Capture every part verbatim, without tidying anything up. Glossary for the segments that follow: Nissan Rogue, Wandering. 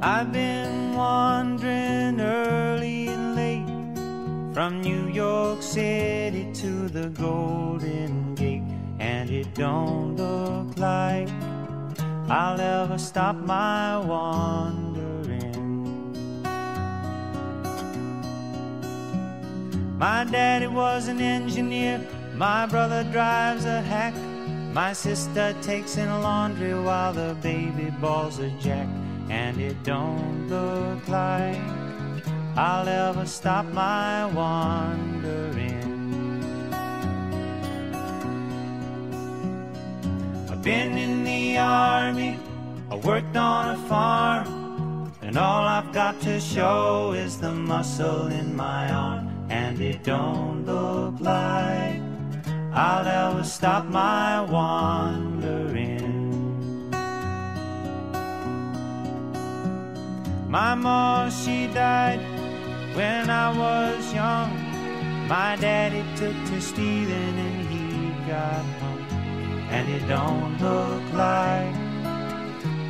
I've been wandering early and late, from New York City to the Golden Gate, and it don't look like I'll ever stop my wandering. My daddy was an engineer, my brother drives a hack, my sister takes in laundry while the baby balls a jack. And it don't look like I'll ever stop my wandering. I've been in the army, I worked on a farm, and all I've got to show is the muscle in my arm. And it don't look like I'll ever stop my wandering. My ma, she died when I was young. My daddy took to stealing and he got hung. And it don't look like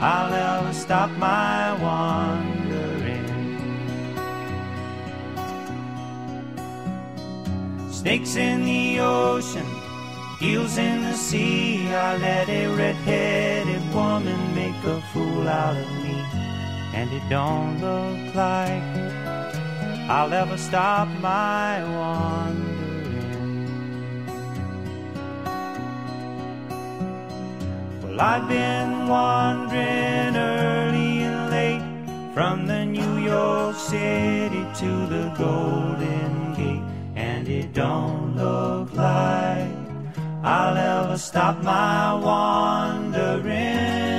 I'll ever stop my wandering. Snakes in the ocean, eels in the sea. I let a red-headed woman make a fool out of me. And it don't look like I'll ever stop my wandering. Well, I've been wandering early and late, from the New York City to the Golden Gate, and it don't look like I'll ever stop my wandering.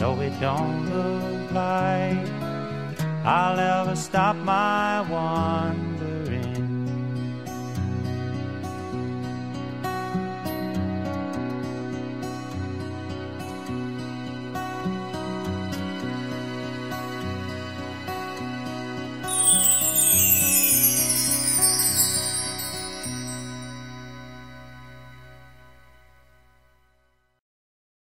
No, it don't look like I'll ever stop my wandering.